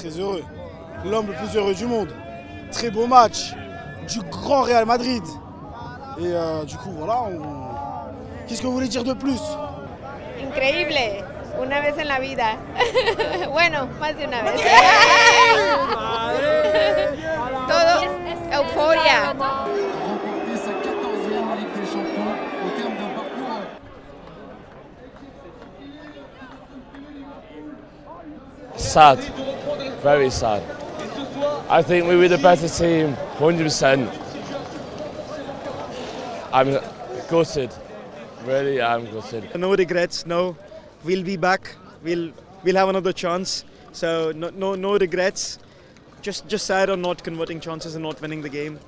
très heureux. L'homme le plus heureux du monde. Très beau match du grand Real Madrid. Et du coup, voilà. Qu'est-ce que vous voulez dire de plus? Incroyable. Una vez en la vida. Bueno, más de una vez. Todo euforia. Remporter sa 14e Ligue des Champions au terme d'un parcours. Sad, very sad. I think we were the better team, 100%. I'm gutted. Really, I'm gutted. No regrets, no. We'll be back. We'll have another chance. So no regrets. Just sad on not converting chances and not winning the game.